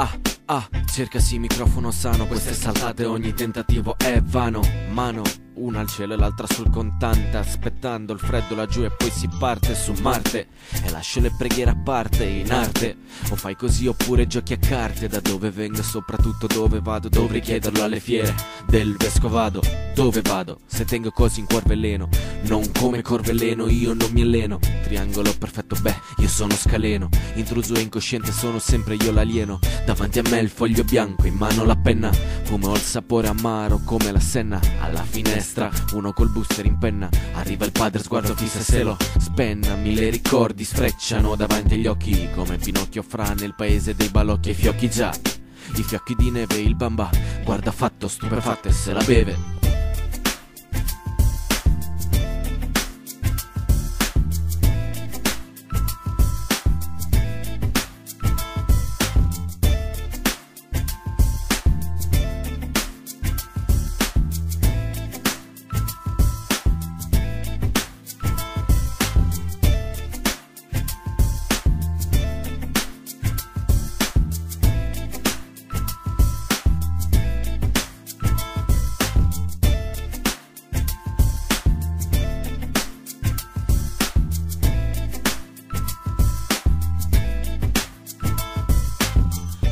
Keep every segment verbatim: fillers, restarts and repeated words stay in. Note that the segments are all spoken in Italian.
Ah, ah, cercasi microfono sano. Queste saltate, ogni tentativo è vano. Mano, una al cielo e l'altra sul contante, aspettando il freddo laggiù e poi si parte su Marte. E lascio le preghiere a parte, in arte. O fai così oppure giochi a carte. Da dove vengo e soprattutto dove vado, dovrei chiederlo alle fiere del vescovado. Dove vado? Se tengo cose in cuor veleno, non come Corvelleno, io non mi alleno. Triangolo perfetto, beh, io sono scaleno. Intruso e incosciente sono sempre io l'alieno. Davanti a me il foglio bianco, in mano la penna. Fumo ho il sapore amaro come la senna. Alla finestra uno col booster in penna, arriva il padre, sguardo fissa se lo spenna. Mille ricordi sfrecciano davanti agli occhi, come Pinocchio fra nel paese dei balocchi. E i fiocchi già, i fiocchi di neve, il bambà guarda fatto, stupefatto e se la beve.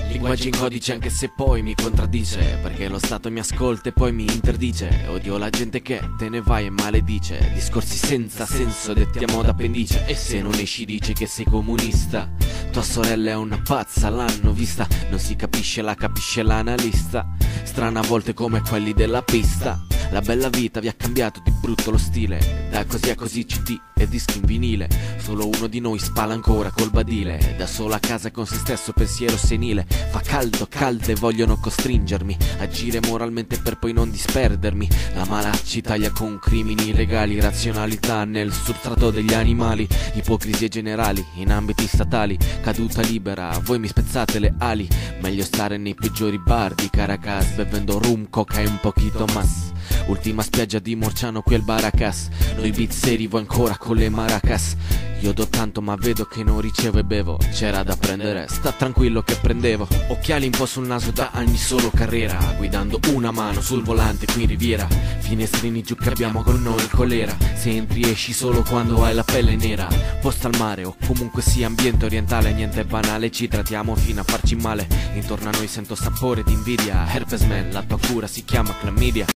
Linguaggio in codice anche se poi mi contraddice, perché lo Stato mi ascolta e poi mi interdice. Odio la gente che te ne vai e maledice, discorsi senza senso detti a moda appendice. E se non esci dici che sei comunista, tua sorella è una pazza, l'hanno vista. Non si capisce, la capisce l'analista, strana a volte come quelli della pista. La bella vita vi ha cambiato di brutto lo stile, da così a così cd e dischi in vinile. Solo uno di noi spala ancora col badile, da solo a casa con se stesso pensiero senile. Fa caldo, calde vogliono costringermi, agire moralmente per poi non disperdermi. La malaccia taglia con crimini legali, razionalità nel substrato degli animali. Ipocrisie generali in ambiti statali, caduta libera, voi mi spezzate le ali. Meglio stare nei peggiori bar di Caracas, bevendo rum, coca e un pochito mas. Ultima spiaggia di Morciano qui al Baracas, noi bizzeri voi ancora con le maracas. Io do tanto ma vedo che non ricevo e bevo, c'era da prendere, sta tranquillo che prendevo. Occhiali un po' sul naso, da anni solo carriera, guidando una mano sul volante qui in riviera. Finestrini giù che abbiamo con noi il colera, se entri esci solo quando hai la pelle nera. Posta al mare o comunque sia ambiente orientale, niente è banale, ci trattiamo fino a farci male. Intorno a noi sento sapore di invidia, herpes man, la tua cura si chiama chlamydia.